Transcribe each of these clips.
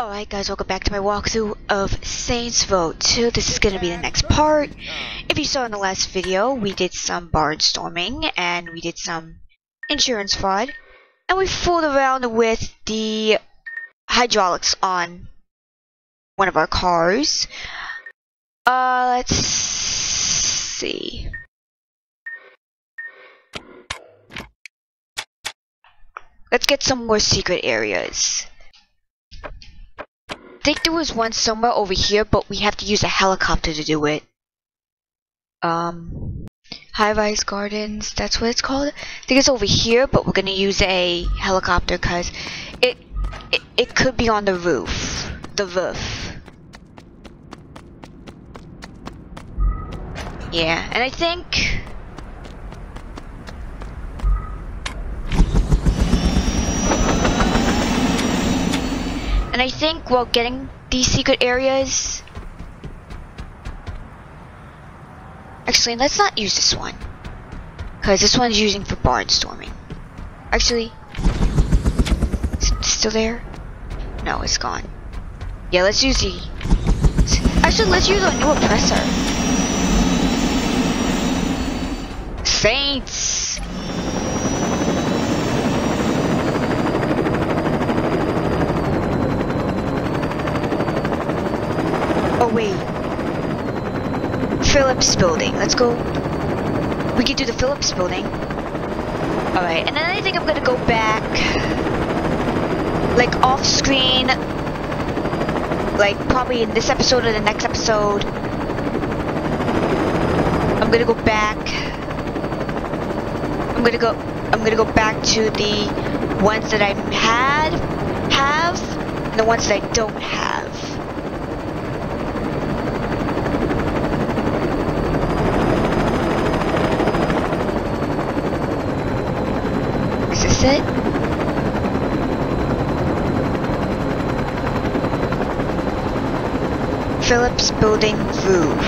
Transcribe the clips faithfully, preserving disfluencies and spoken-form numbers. Alright guys, welcome back to my walkthrough of Saints Row two. This is going to be the next part. If you saw in the last video, we did some barnstorming, and we did some insurance fraud, and we fooled around with the hydraulics on one of our cars. Uh, let's see. Let's get some more secret areas. I think there was one somewhere over here, but we have to use a helicopter to do it. Um, High Rise Gardens, that's what it's called. I think it's over here, but we're gonna use a helicopter because it, it it could be on the roof, the roof. Yeah, and I think And I think while getting these secret areas, actually let's not use this one, because this one's using for barnstorming. Actually, is it still there? No, it's gone. Yeah, let's use the, actually let's use our new oppressor. Saints! Wait, Phillips building. Let's go. We can do the Phillips building. All right, and then I think I'm gonna go back, like off screen, like probably in this episode or the next episode. I'm gonna go back. I'm gonna go. I'm gonna go back to the ones that I had, have, and the ones that I don't have. It? Phillips building roof.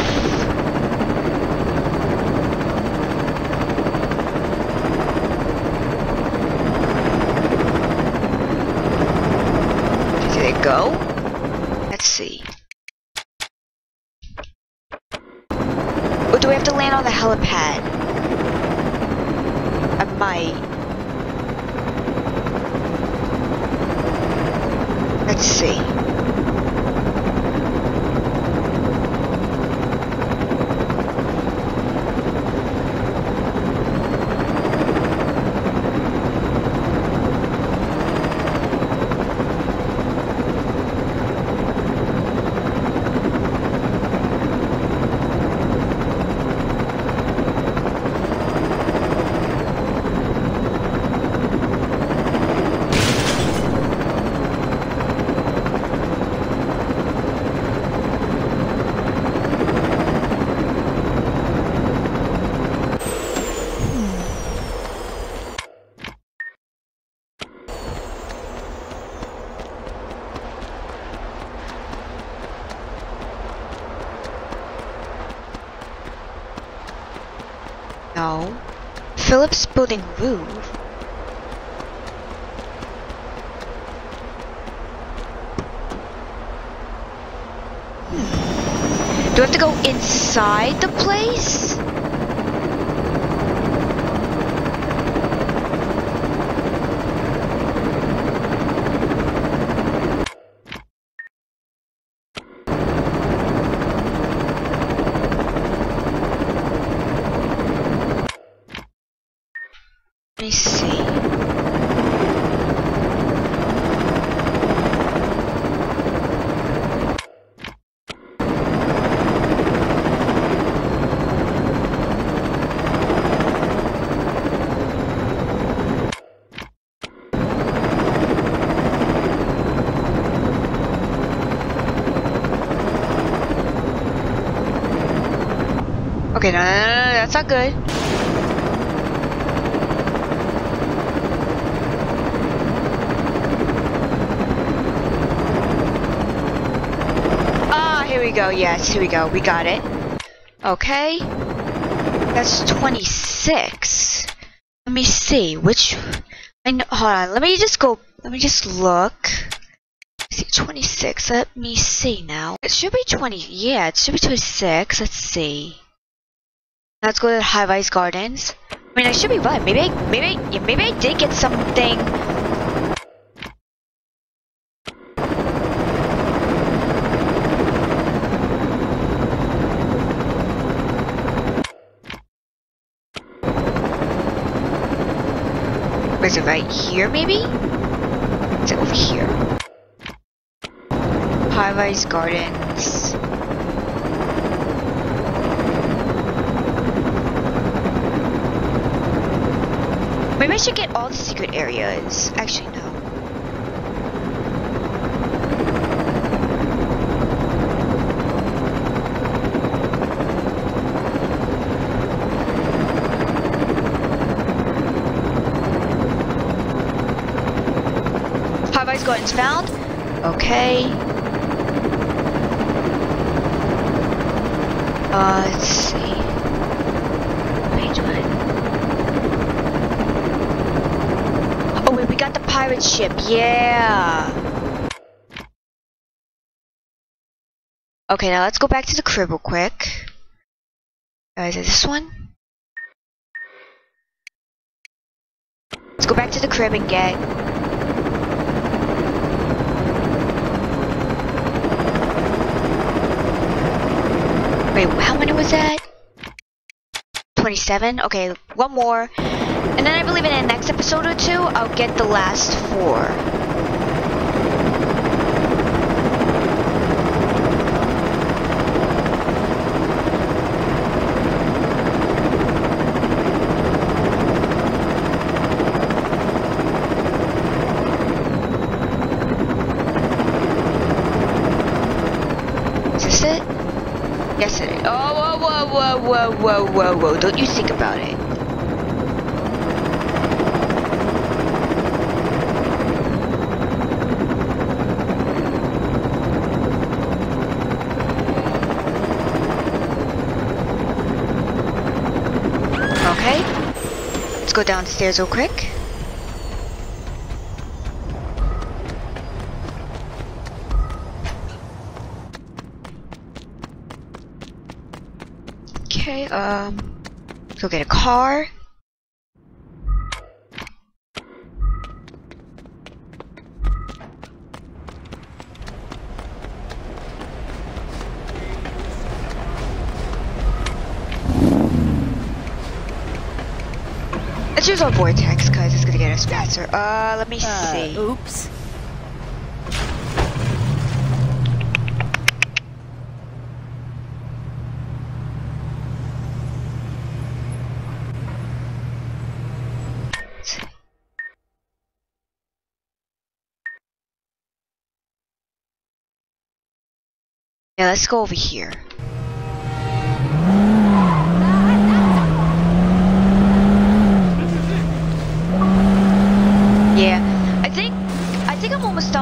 Did it go? Let's see. Or do we have to land on the helipad? I might. Let's see. No. Phillips building roof. Hmm. Do I have to go inside the place? Let me see. Okay, no, no, no, no, that's not good. Go, yes, here we go, we got it. Okay, that's twenty-six. Let me see which I know, hold on, let me just go, let me just look Is it twenty-six? Let me see now. It should be twenty. Yeah, it should be twenty-six. Let's see. Let's go to the High Rise Gardens. I mean, I should be right. Maybe, I, maybe, yeah, maybe I did get something. Is it right here? Maybe. Is it over here? High Rise Gardens. Maybe I should get all the secret areas. Actually, no. High Rise Gardens found. Okay. Uh, let's see. Pirate ship, yeah. Okay, now let's go back to the crib real quick. Uh, is it this one? Let's go back to the crib and get. Wait, how many was that? twenty-seven? Okay, one more. And then I believe in the next episode or two, I'll get the last four. Is this it? Yes, it is. Oh, whoa, whoa, whoa, whoa, whoa, whoa, whoa. Don't you think about it. Let's go downstairs real quick. Okay, um, let's go get a car. Let's use our vortex, cause it's gonna get us faster. Uh, let me uh, see. Oops. Yeah, let's go over here.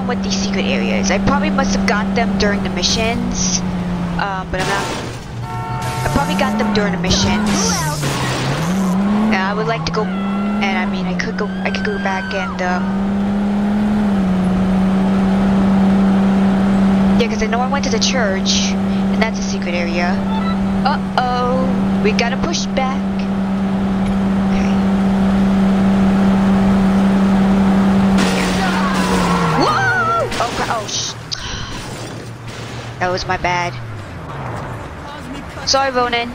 With these secret areas. I probably must have got them during the missions, um, but I'm not. I probably got them during the missions. And I would like to go, and I mean, I could go. I could go back and um, yeah, because I know I went to the church, and that's a secret area. Uh oh, we gotta push back. That was my bad. Sorry, Ronan.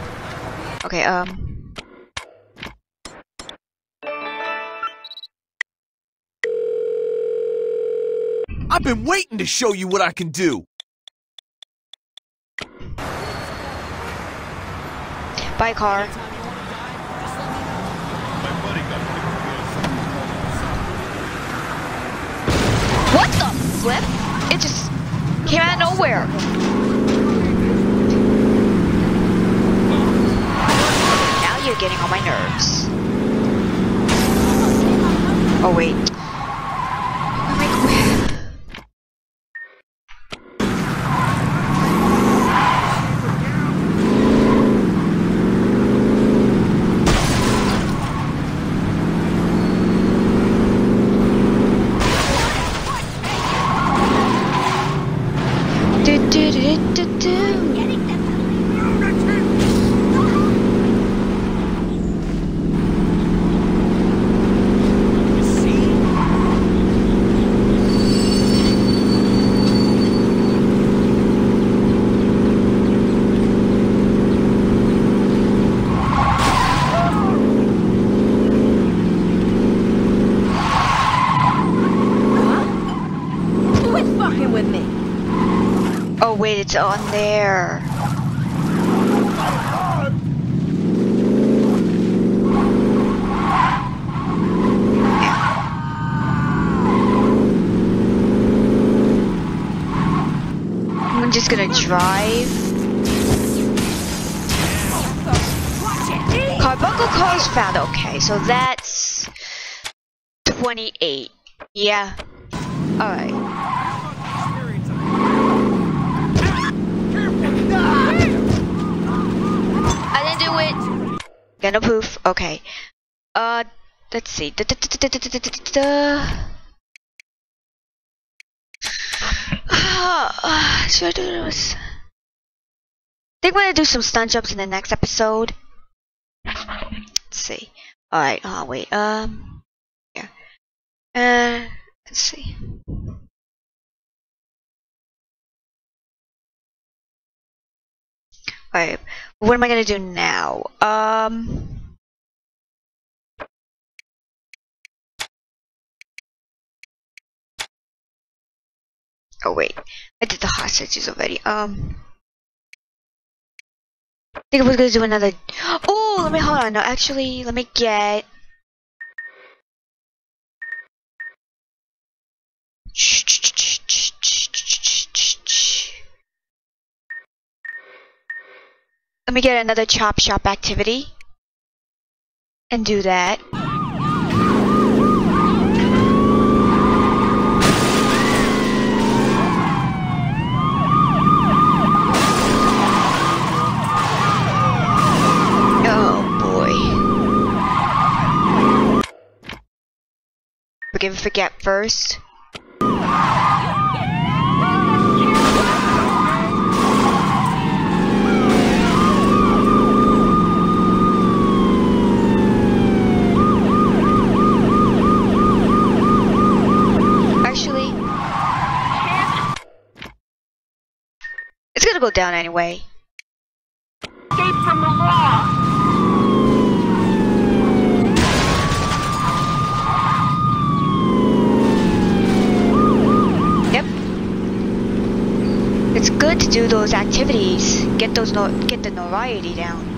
Okay, um. I've been waiting to show you what I can do. Bye, car. What the flip? It just came out of nowhere. Now you're getting on my nerves. Oh wait. Oh my God. It's on there. I'm just gonna drive. Carbuncle calls found. Okay, so that's twenty-eight. Yeah. All right. Gonna poof. Okay. Uh, let's see. Da, da, da, da, da, da, da, da. Should I do this? I think we're gonna do some stunt jumps in the next episode. Let's see. All right. Oh wait. Um. Yeah. Uh. Let's see. Alright, what am I gonna do now? Um, oh wait, I did the hostages already. Um, I think I was gonna do another. Oh, let me hold on. No, actually, let me get. Let me get another chop shop activity and do that. Oh boy. Forgive and forget first. Go down anyway. Escape from the law. Yep. It's good to do those activities. Get those no get the notoriety down.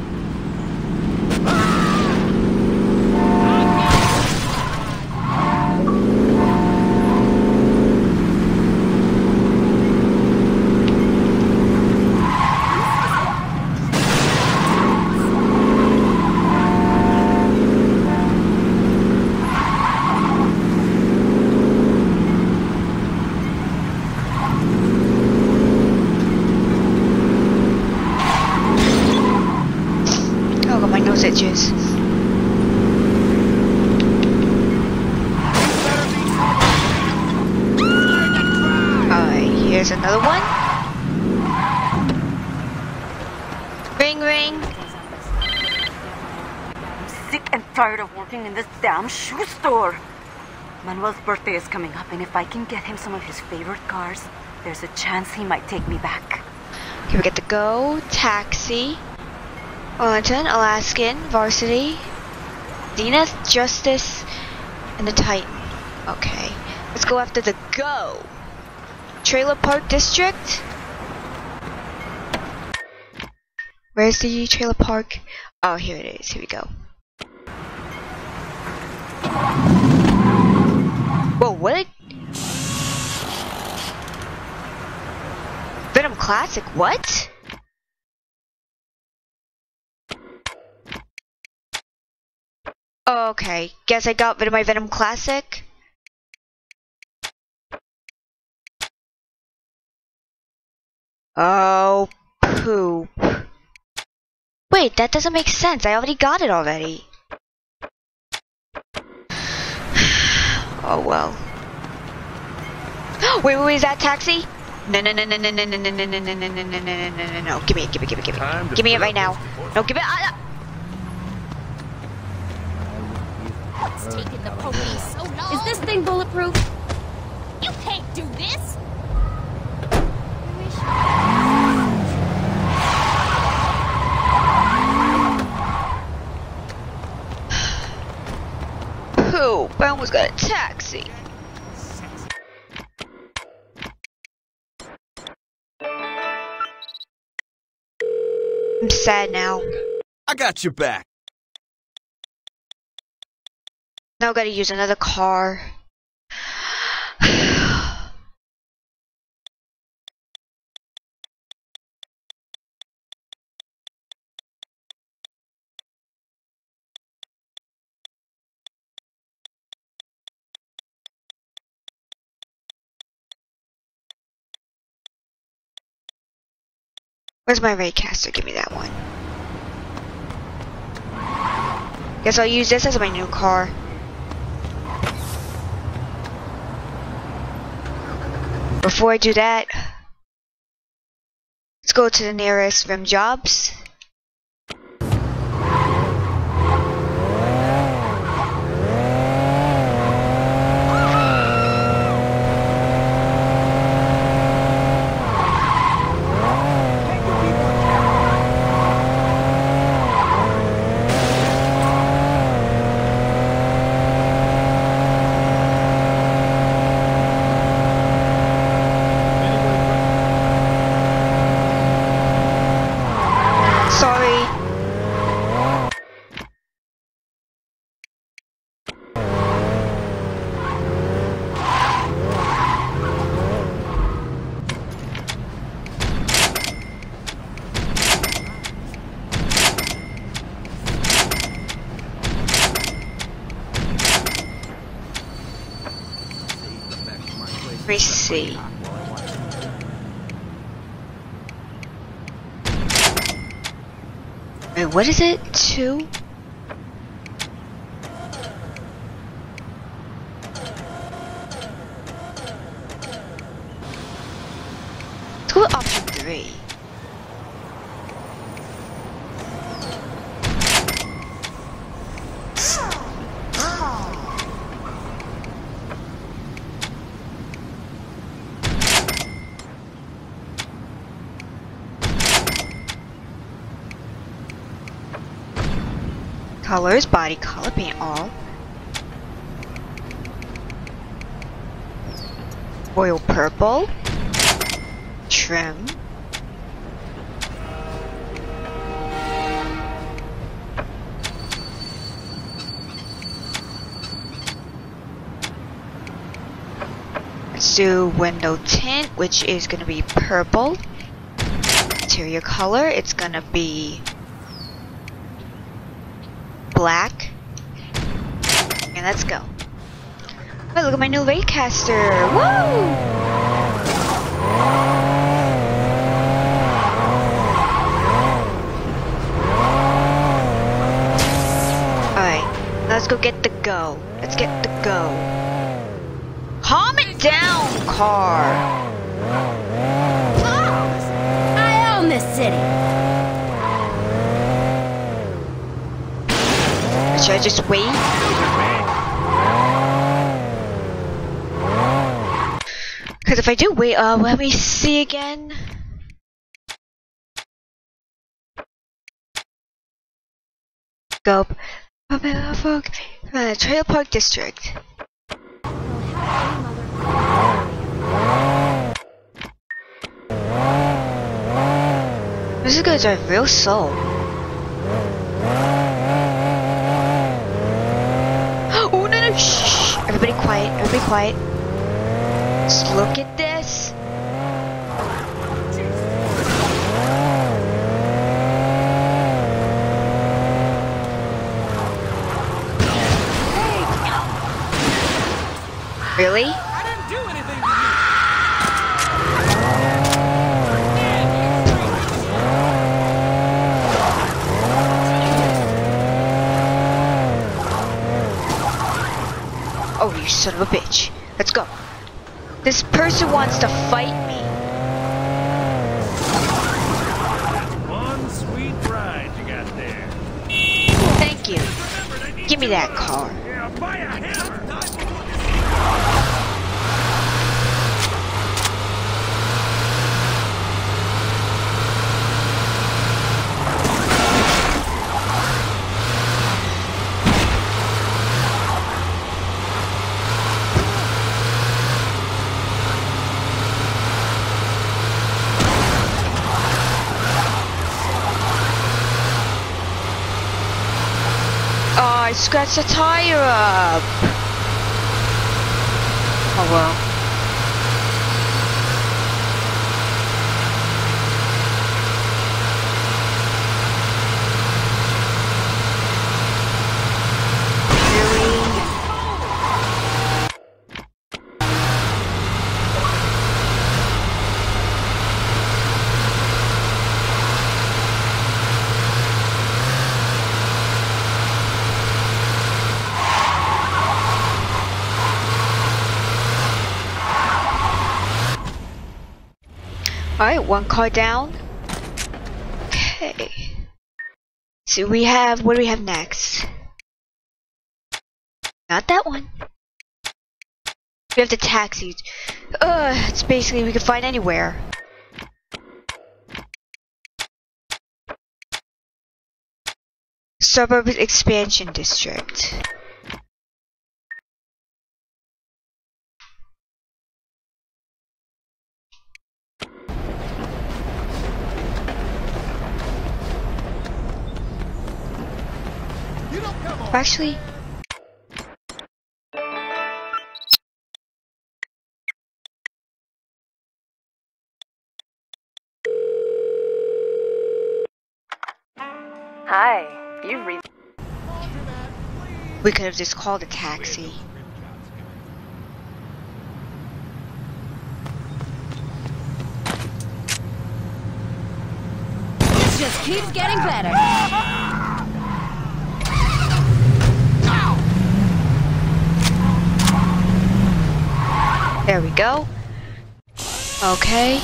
In this damn shoe store. Manuel's birthday is coming up, and if I can get him some of his favorite cars, there's a chance he might take me back. Okay, we get the Go, Taxi, Arlington, Alaskan, Varsity, Dina, Justice, and the Titan. Okay, let's go after the Go. Trailer Park District. Where's the trailer park? Oh, here it is. Here we go. Whoa, what? Venom Classic, what? Okay, guess I got rid of my Venom Classic. Oh, poop. Wait, that doesn't make sense. I already got it already. Oh well. Wait, wait, wait, is that taxi? No, no, no, no, no, no, no, no, no, no, no, no, no, no, no, no, give me it, give me it, give me it, give me it. Give me it right now. No, give it. What's taking the police so long? Is this thing bulletproof? You can't do this. Who? I almost got a taxi. I'm sad now. I got your back. Now I gotta use another car. Where's my Raycaster? Give me that one. Guess I'll use this as my new car. Before I do that, let's go to the nearest rim jobs. Let me see. Wait, what is it? Two? Let's go with option three. Colors, body color, paint all. Royal purple. Trim. Let's do window tint, which is going to be purple. Interior color, it's going to be black. And let's go. Oh, look at my new Raycaster. Woo! Alright, let's go get the go. Let's get the go. Calm it down, car. I own this city. Should I just wait? Because if I do wait, uh, let me see again. Go. Trailer Park District. This is gonna drive real slow. Shh! Everybody quiet, everybody quiet. Just look at this. Really? I didn't do anything to you son of a bitch. Let's go. This person wants to fight me. that car. Yeah, buy a hammer. I scratched the tire up. Oh well. Alright, one car down. Okay. So we have, what do we have next? Not that one. We have the taxi. Ugh, it's basically we can find anywhere. Suburb Expansion District. Actually, hi, you re we could have just called a taxi. It just keeps getting better. There we go. Okay.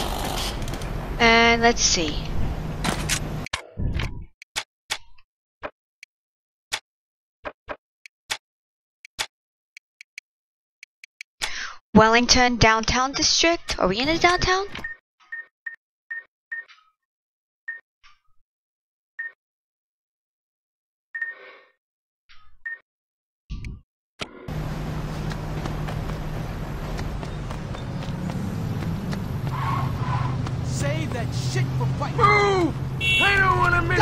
And let's see. Wellington Downtown District. Are we in the downtown? Shit for fight. Move! I don't want to miss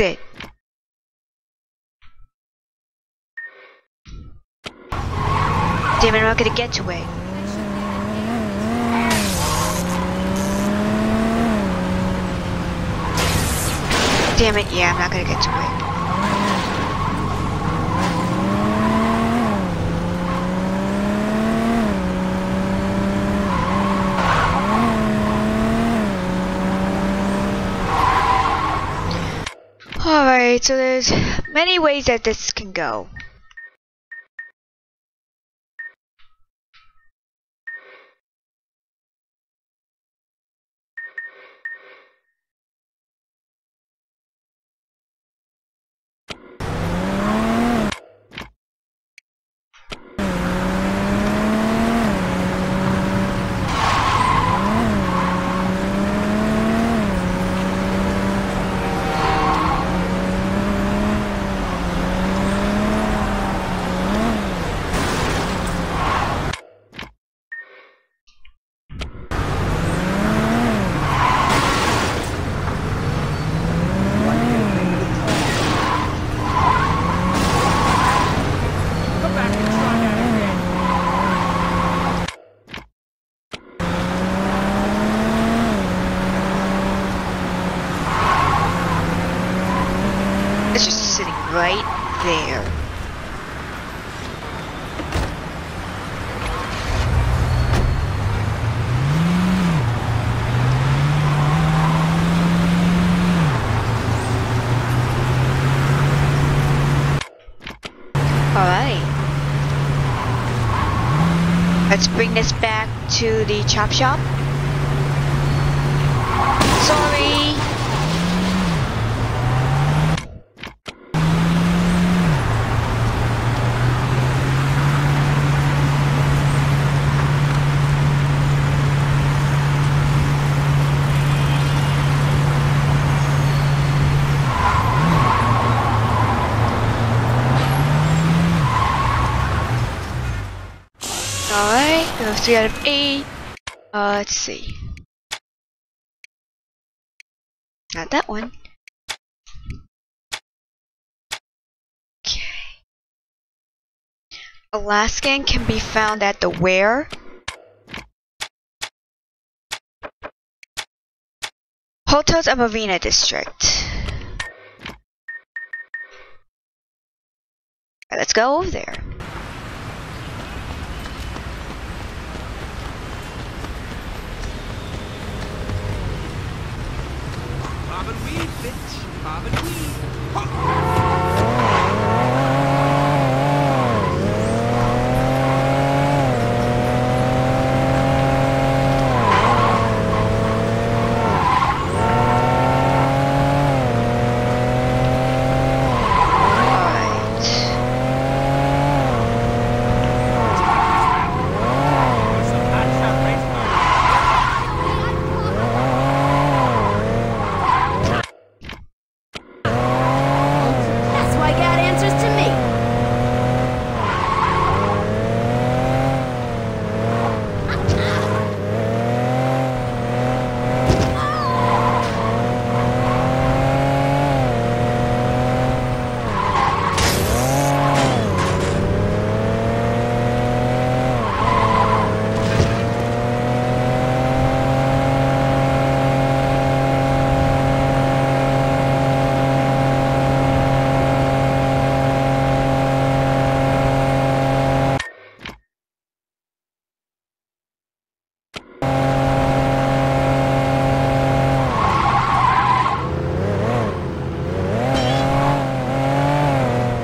it. Damn it, I'm not gonna get to it. Damn it, yeah, I'm not gonna get to it. Alright, so there's many ways that this can go. It's just sitting right there. Alrighty. Let's bring this back to the chop shop. Sorry. Three out of eight. Uh, let's see. Not that one. Okay. Alaskan can be found at the where? Hotels of Avena district. Right, let's go over there. Bob and weave, bitch. Bob and weave.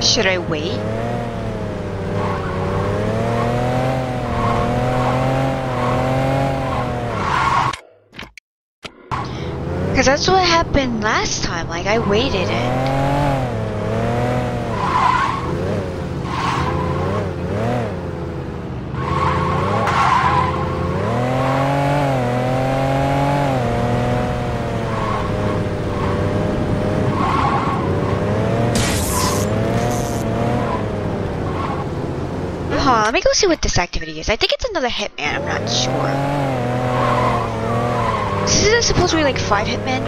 Should I wait? Because that's what happened last time. Like, I waited and... Let me go see what this activity is. I think it's another hitman. I'm not sure. Isn't it supposed to be like five hitmen?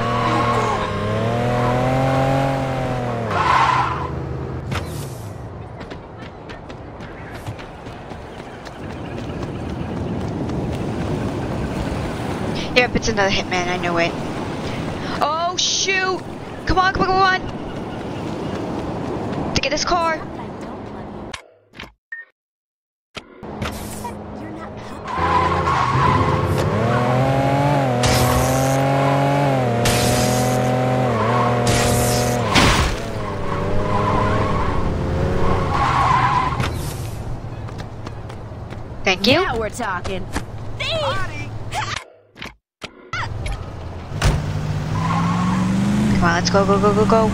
Yep, it's another hitman. I know it. Oh, shoot! Come on, come on, come on! To get this car! Thank you. Now we're talking. Come on, let's go, go, go, go, go.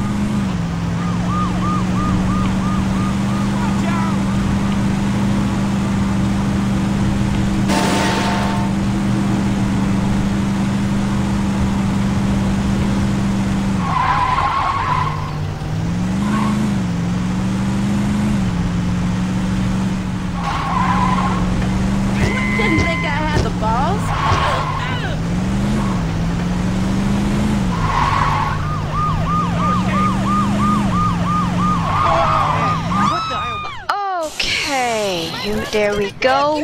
There we go.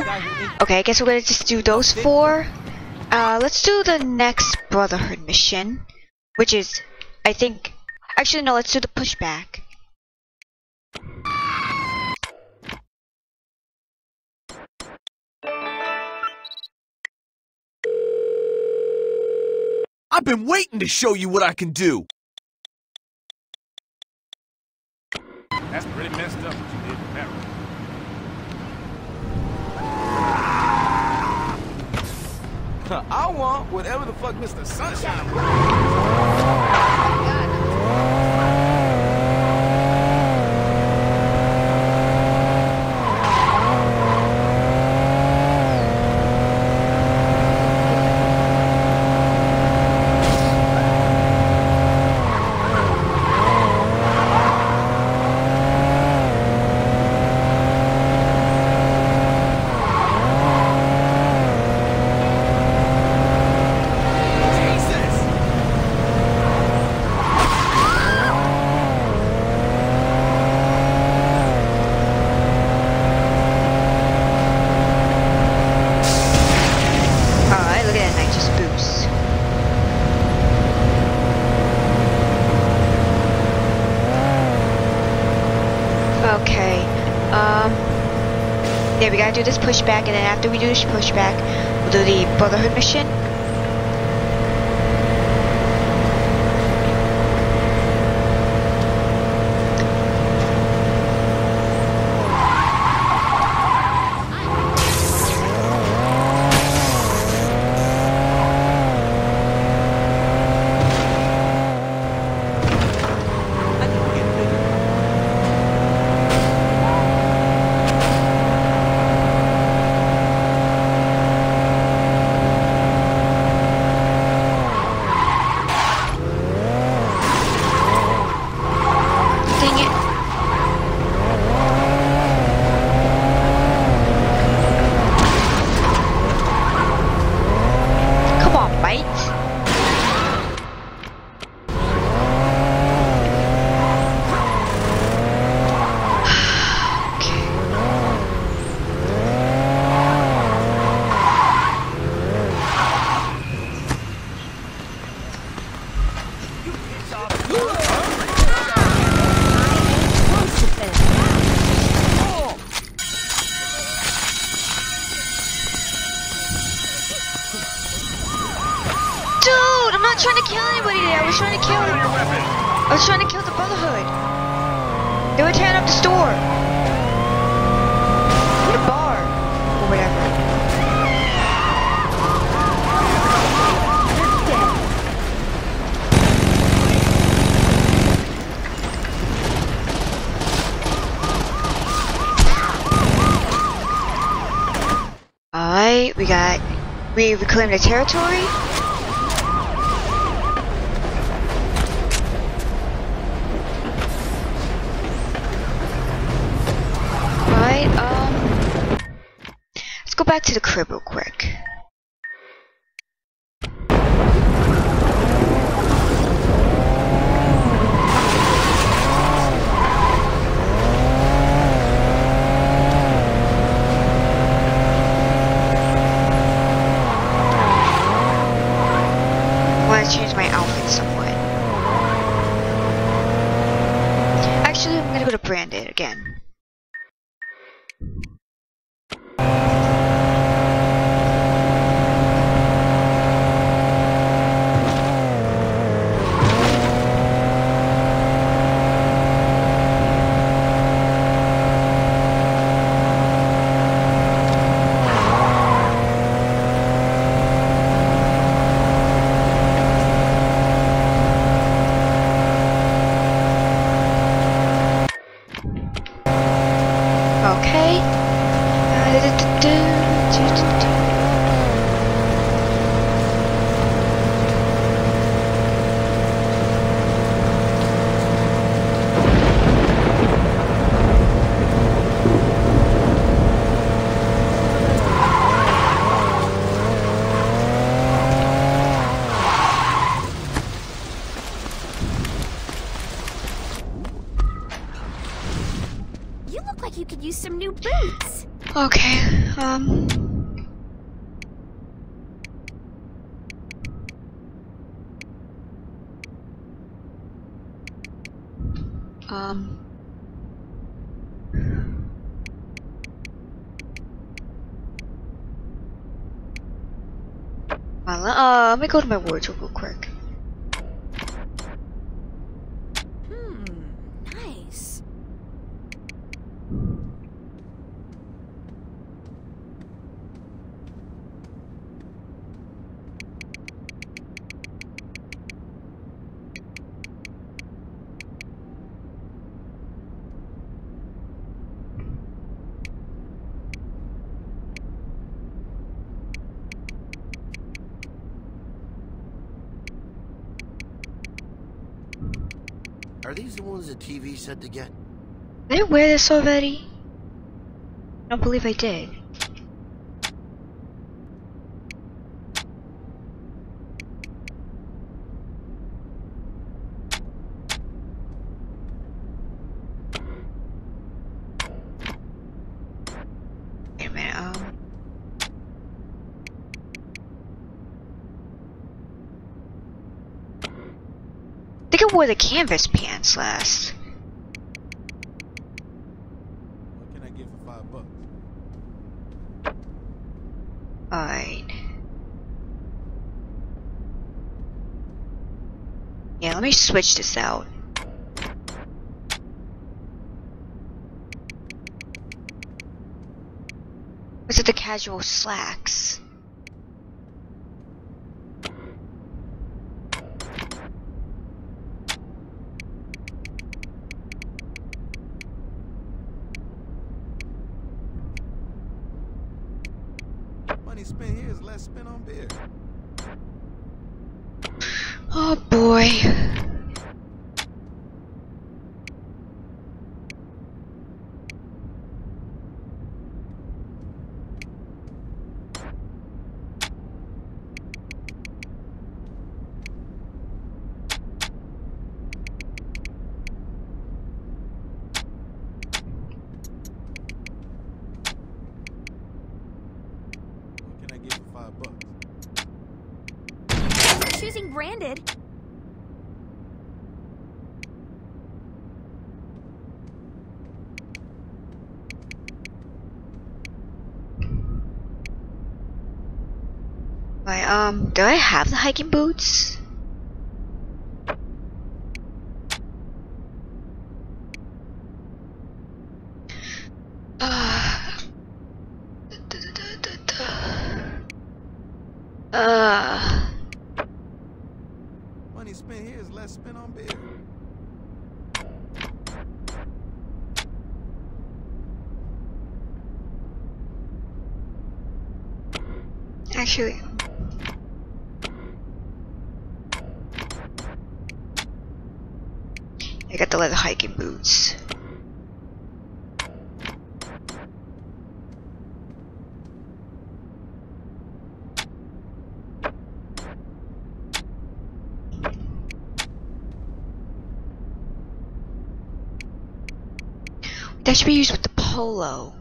Okay, I guess we're gonna just do those four. Uh, let's do the next Brotherhood mission, which is, I think, Actually, no, let's do the pushback. I've been waiting to show you what I can do. That's pretty messed up what you did with Maero. I want whatever the fuck Mister Sunshine wants. We gotta do this pushback, and then after we do this pushback, we'll do the Brotherhood mission. We got, we reclaimed the territory. Alright, um, let's go back to the crib real quick. Some new boots. Okay, um Um. Well, uh, let me go to my wardrobe real quick. Hmm, nice. Are these the ones the T V said to get? Did I wear this already? I don't believe I did. Wait a minute, um... I think I wore the canvas pants last. What can I get for five bucks? Alright. Yeah, let me switch this out. Was it the casual slacks? Spend here is less spent on beer. Oh boy. Right, um, do I have the hiking boots? Uh, da, da, da, da, da. uh. Money spent here is less spent on beer. Actually. I got the leather hiking boots. That should be used with the polo.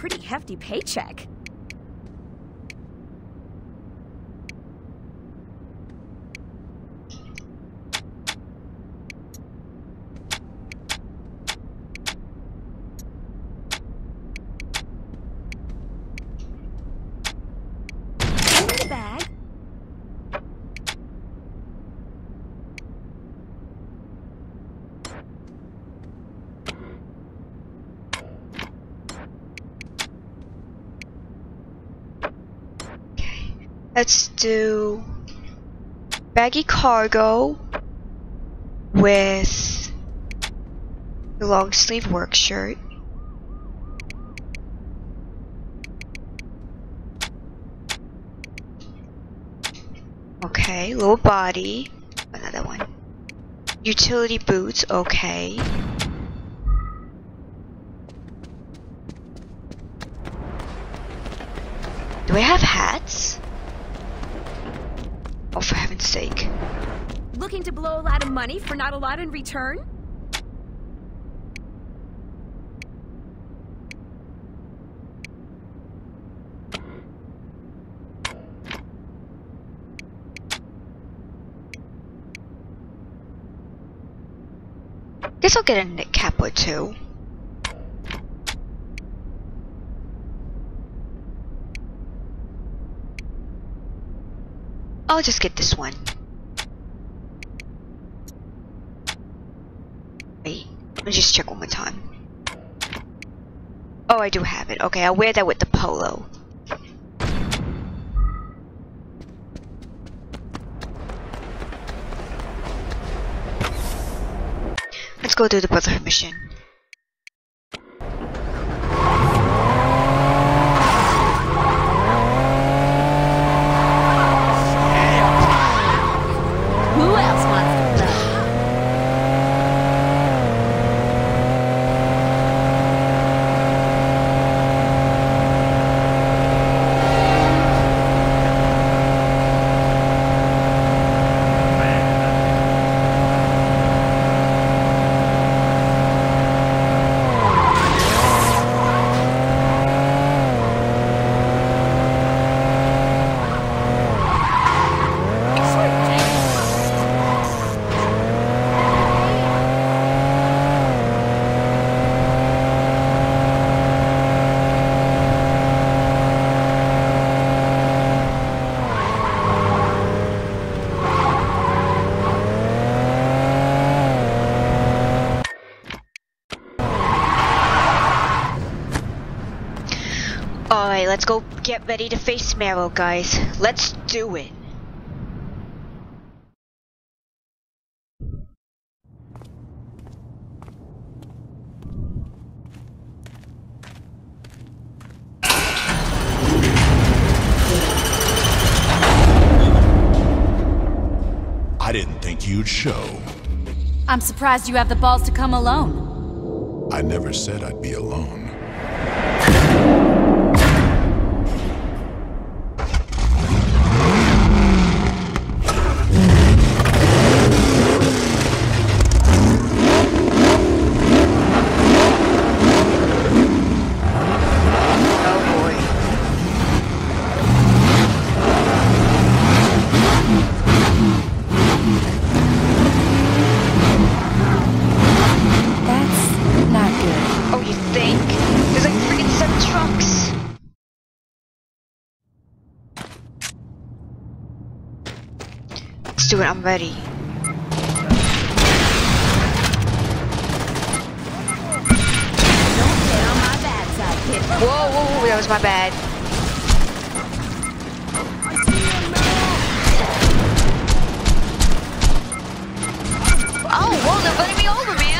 Pretty hefty paycheck. Let's do baggy cargo with the long sleeve work shirt. Okay, low body. Another one. Utility boots, okay. Do I have hats? Oh, for heaven's sake. Looking to blow a lot of money for not a lot in return? Guess I'll get a knit cap or two. I'll just get this one. Wait, let me just check one more time. Oh, I do have it. Okay, I'll wear that with the polo. Let's go do the Brotherhood mission. Who else wants to Let's go get ready to face Maero, guys. Let's do it. I didn't think you'd show. I'm surprised you have the balls to come alone. I never said I'd be alone. Let's do it, I'm ready. Don't get on my bad side, kid. Whoa, whoa, whoa, that was my bad. Oh, whoa, they're running me over, man.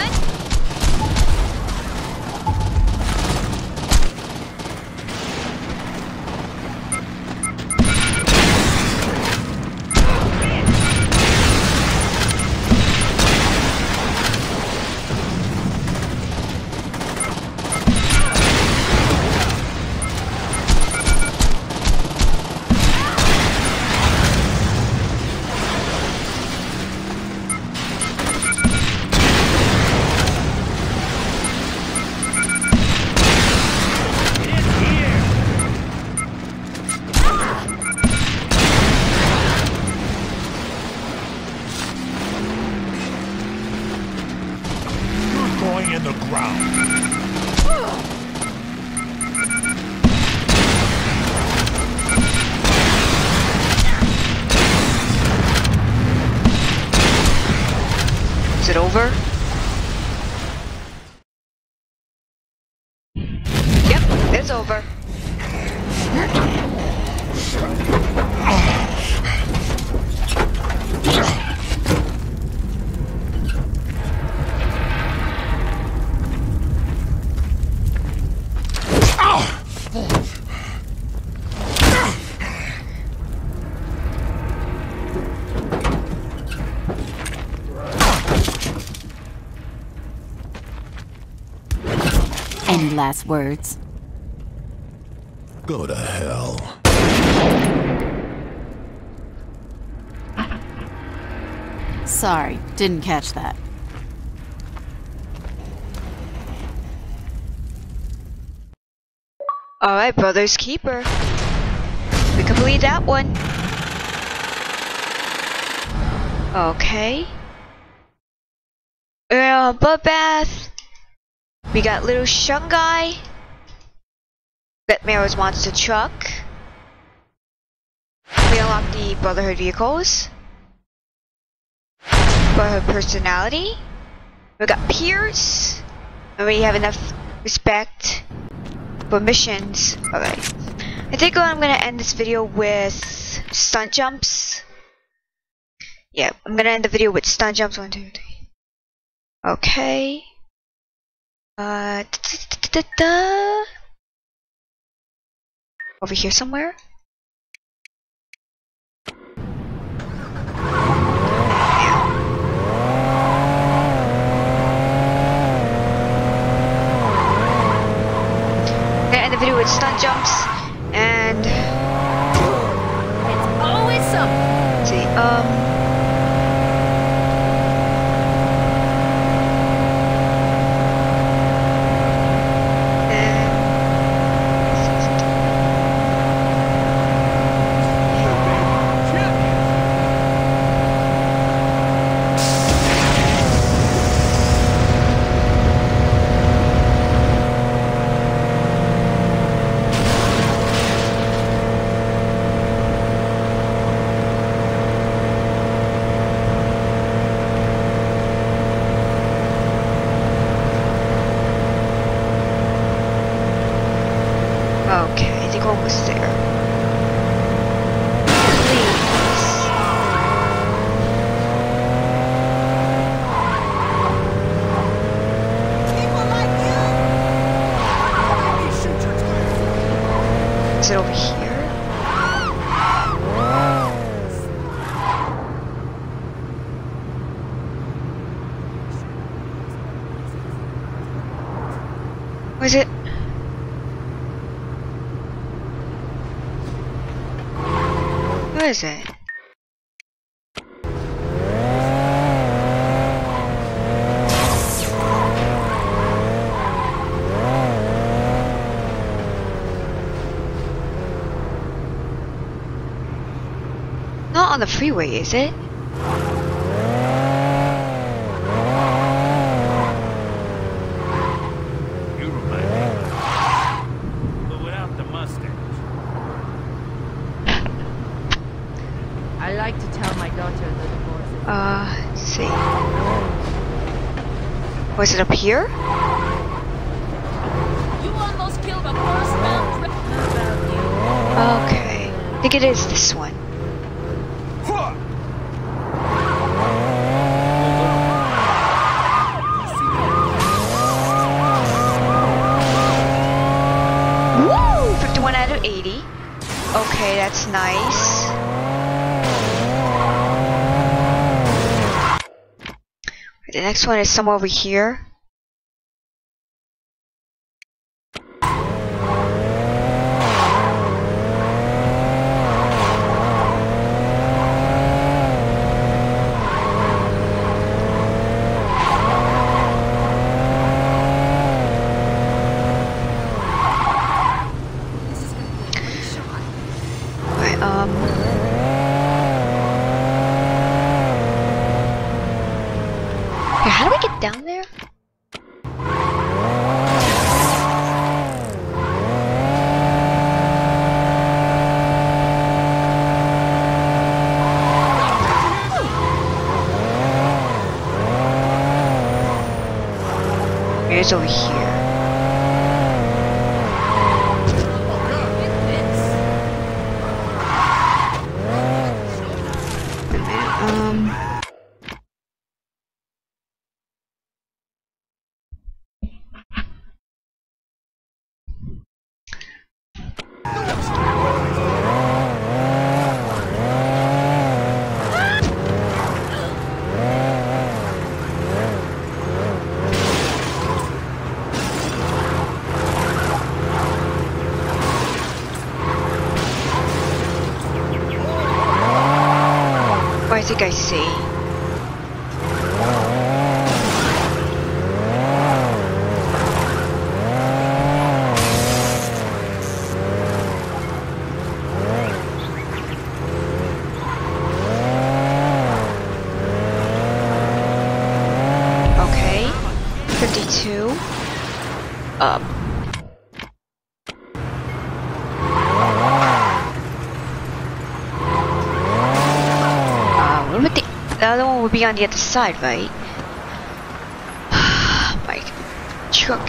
Over. Any last words? Go to hell. Sorry, didn't catch that. Alright, Brother's Keeper. We complete that one. Okay. Uh, Bud Bath. We got Little Shanghai. Got Maero's Monster Truck. We unlock the Brotherhood vehicles. Brotherhood personality. We got peers. And we have enough respect for missions. Alright. I think I'm gonna end this video with stunt jumps. Yeah, I'm gonna end the video with stunt jumps. One, two, three. Okay. Uh, da-da-da-da-da. Over here somewhere. The video with stunt jumps and it's always some. See, um, was it? What is it? Not on the freeway, is it? Was it up here? You almost killed a horseman. Okay. I think it is this one. Woo! fifty-one out of eighty. Okay, that's nice. The next one is somewhere over here. It's over here. Um. I think I see. Okay. fifty-two. Up. The other one will be on the other side, right? My truck.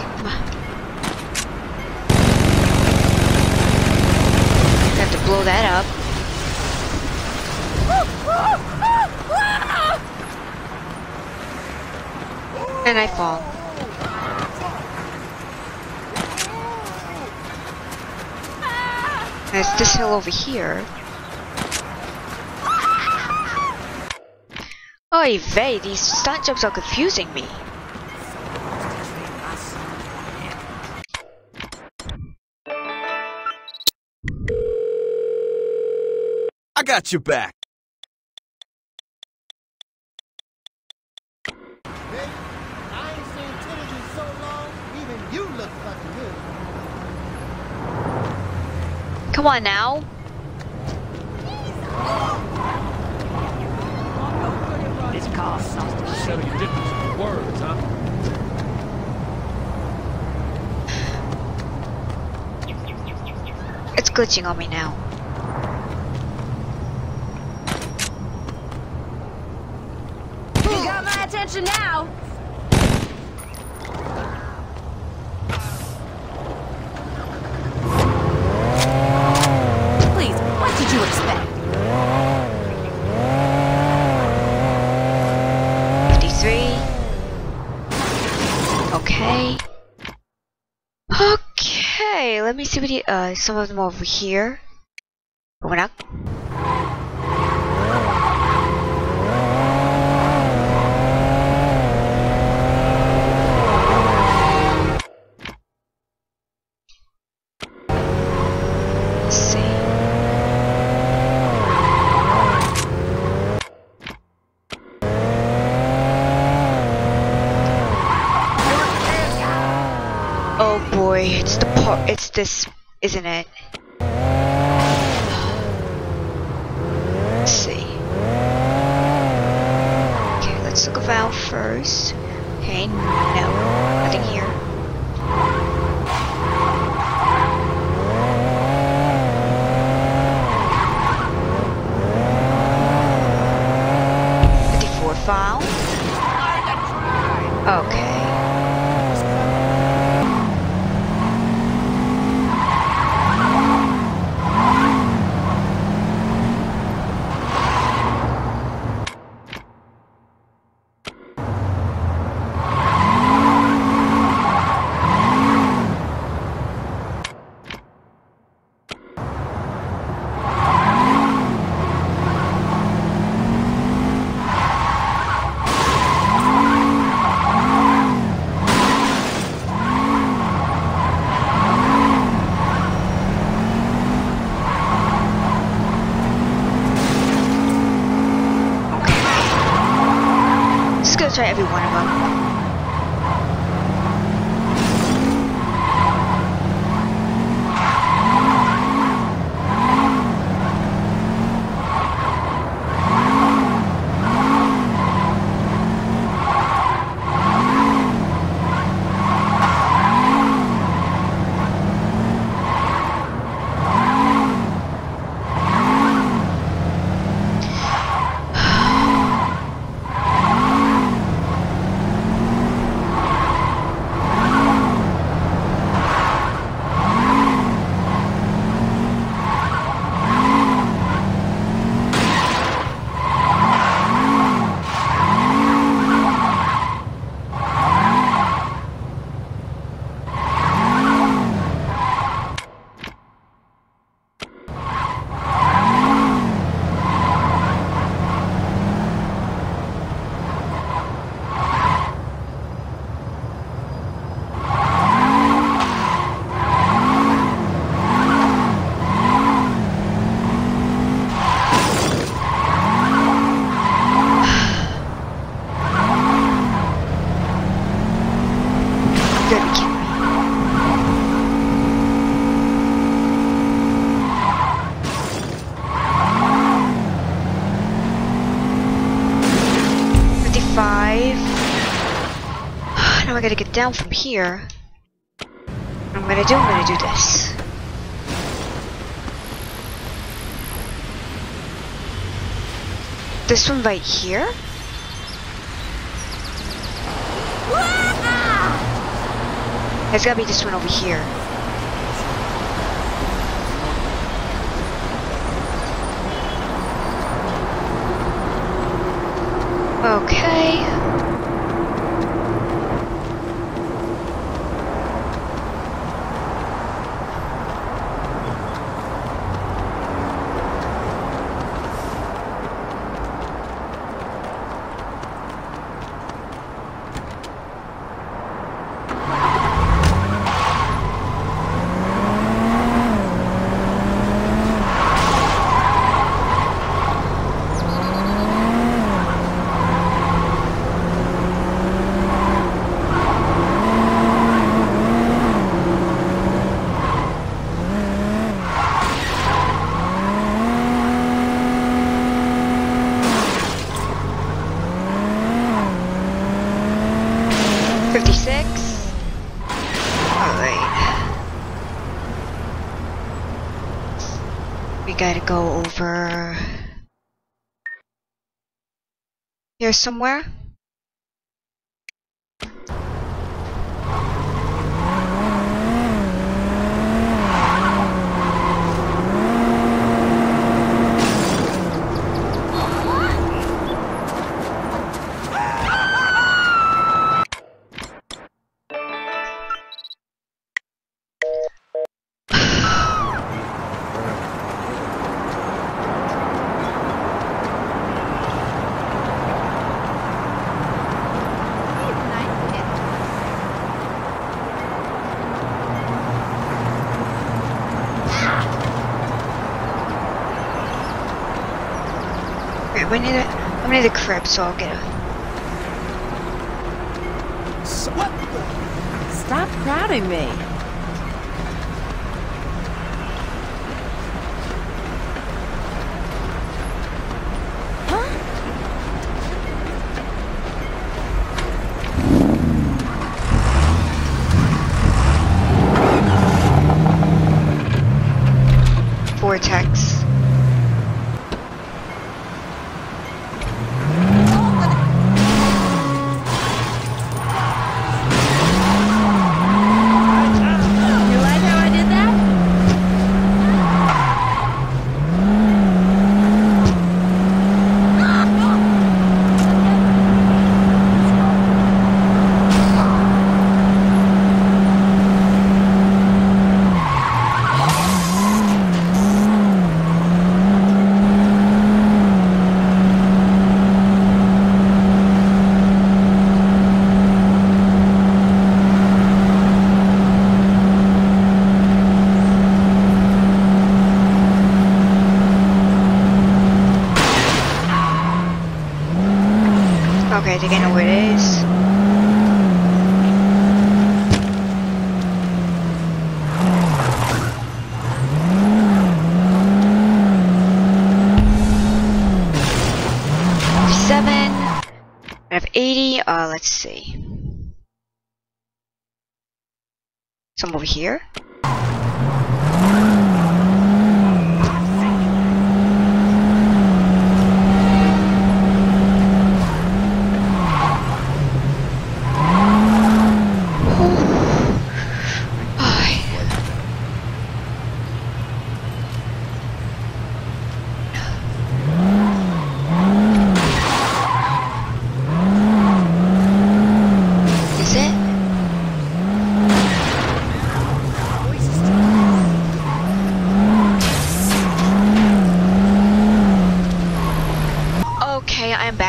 I have to blow that up. And I fall. There's this hill over here. Oy vey, these stunt jumps are confusing me. I got your back. Come on now. So you didn't use words, huh? It's glitching on me now. You got my attention now. Please, what did you expect? Okay. Okay, let me see what the, uh, some of them over here. Going up. It's the part, it's this, isn't it? Let's see. Okay, let's look around first. Okay, no, nothing here. fifty-four found. Okay. Try every one of them. am I gonna get down from here? What I'm gonna do, I'm gonna do this. This one right here? It's gotta be this one over here. Okay. Gotta go over here somewhere. I'm near the, I'm near the crib, so I'll get it. Stop. Stop crowding me. Huh? Vortex. Some over here.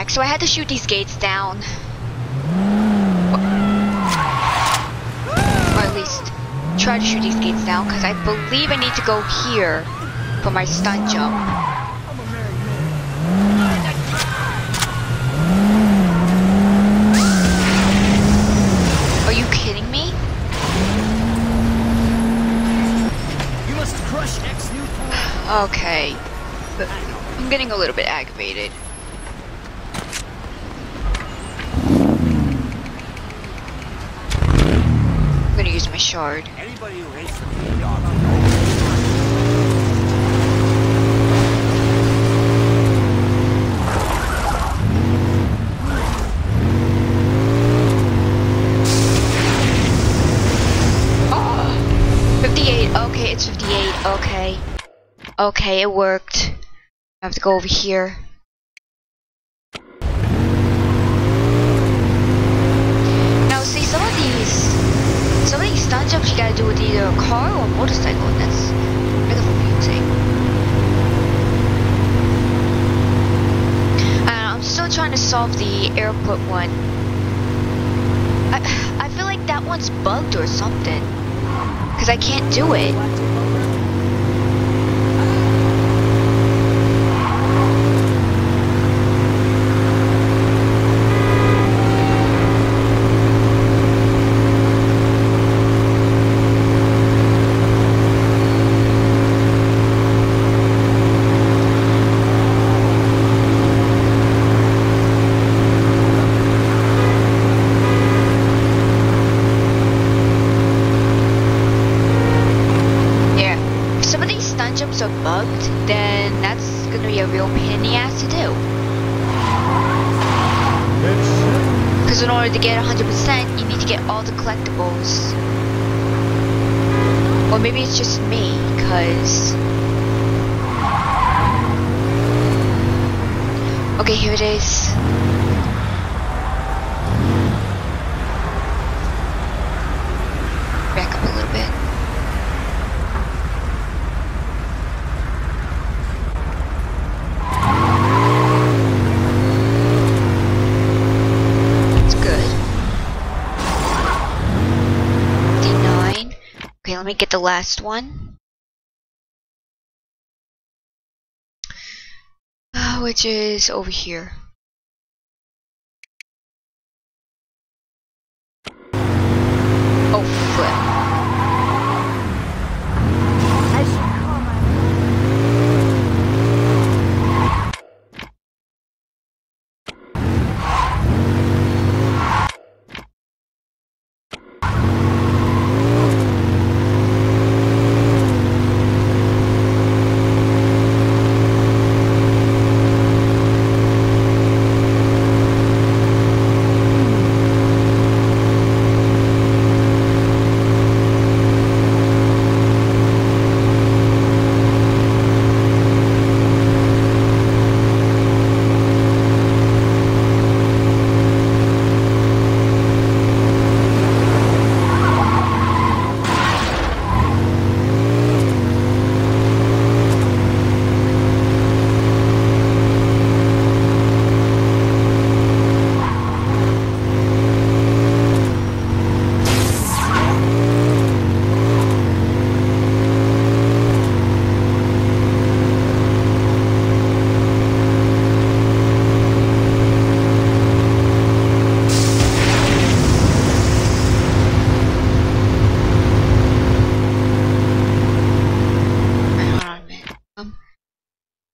So I had to shoot these gates down. Or at least try to shoot these gates down, because I believe I need to go here for my stunt jump. Are you kidding me? You must crush X new. Okay. I'm getting a little bit aggravated. I'm gonna use my shard. Anybody who hates the dog. Okay, it's fifty-eight, okay. Okay, it worked. I have to go over here. Now see, some of these some of these stunt jumps you gotta do with either a car or a motorcycle, and that's kind of amusing. I don't know, I'm still trying to solve the airport one. I, I feel like that one's bugged or something. Because I can't do it. Okay, here it is. Back up a little bit. It's good. D nine. Okay, let me get the last one. Which is over here. Oh, flip. I should call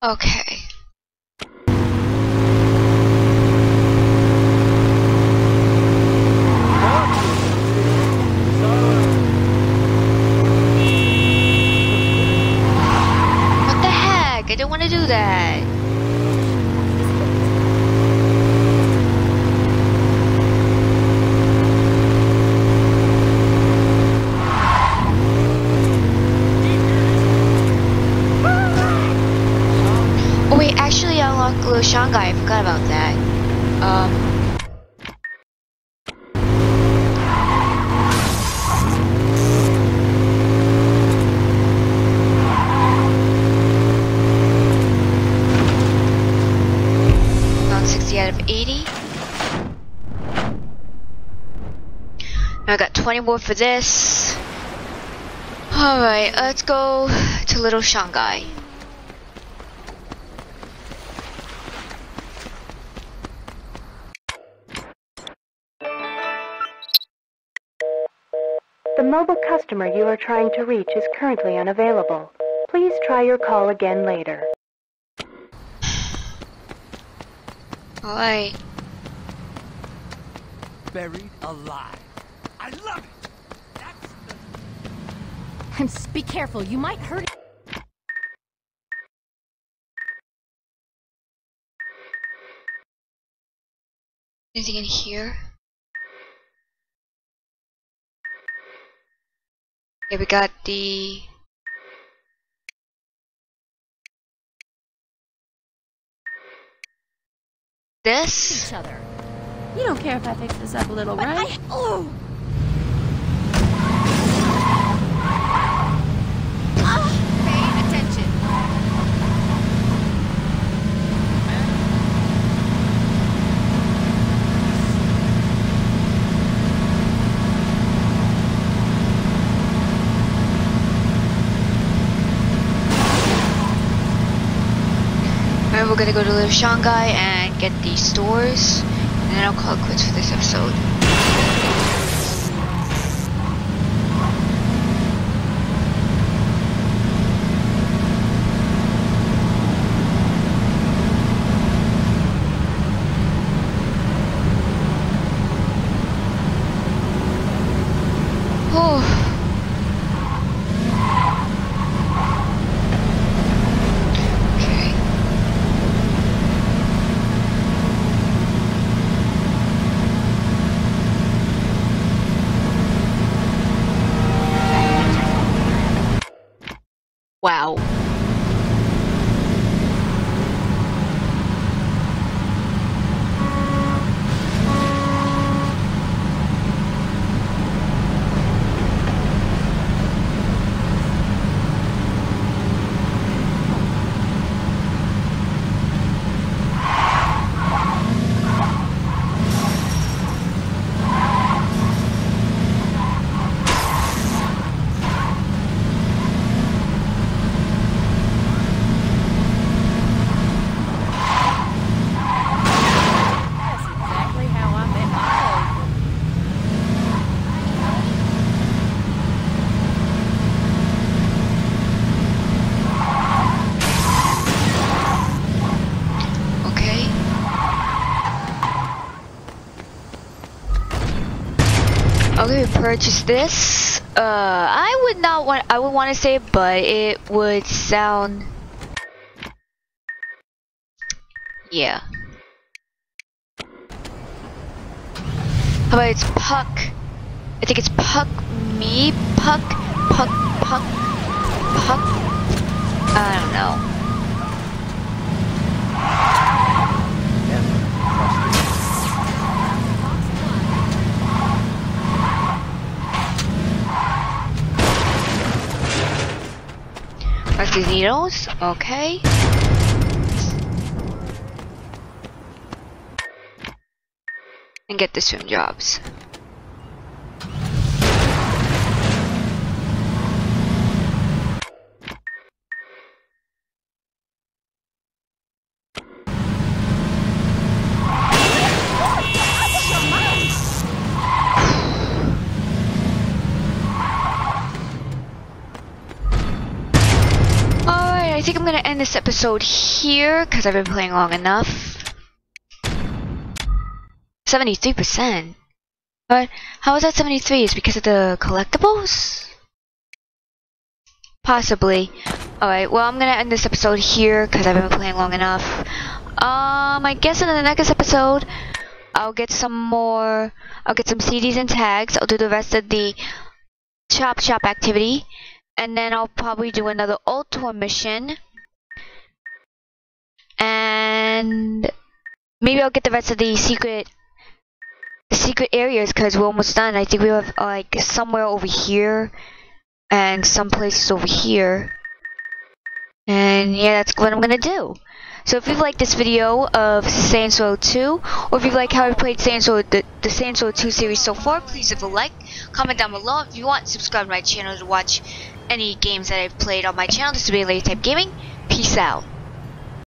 Okay. Little Shanghai, I forgot about that. Um, about sixty out of eighty. I got twenty more for this. Alright, let's go to Little Shanghai. The mobile customer you are trying to reach is currently unavailable. Please try your call again later. Alright. Buried alive. I love it! That I'm s- be careful, you might hurt it. Anything in here? Yeah, we got the... This? Each other. You don't care if I fix this up a little, but right? I, oh. We're gonna go to Little Shanghai and get these stores, and then I'll call it quits for this episode. Wow. Okay, we purchased this. Uh, I would not want. I would want to say, but it would sound. Yeah. How about it's Puck? I think it's Puck me. Puck. Puck. Puck. Puck. I don't know. These needles, okay. And get the swim jobs. I think I'm gonna end this episode here because I've been playing long enough. seventy-three percent. But how is that seventy-three? Is it because of the collectibles? Possibly. Alright, well I'm gonna end this episode here because I've been playing long enough. Um, I guess in the next episode I'll get some more, I'll get some C Ds and tags. I'll do the rest of the Chop Shop activity. And then I'll probably do another old tour mission. And maybe I'll get the rest of the secret the secret areas because we're almost done. I think we have like somewhere over here and some places over here. And yeah, that's what I'm gonna do. So if you've liked this video of Saints Row two, or if you like how I played Saints Row, the, the Saints Row two series so far, please leave a like, comment down below. If you want, subscribe to my channel to watch any games that I've played on my channel. This has been AleahTyped Gaming. Peace out.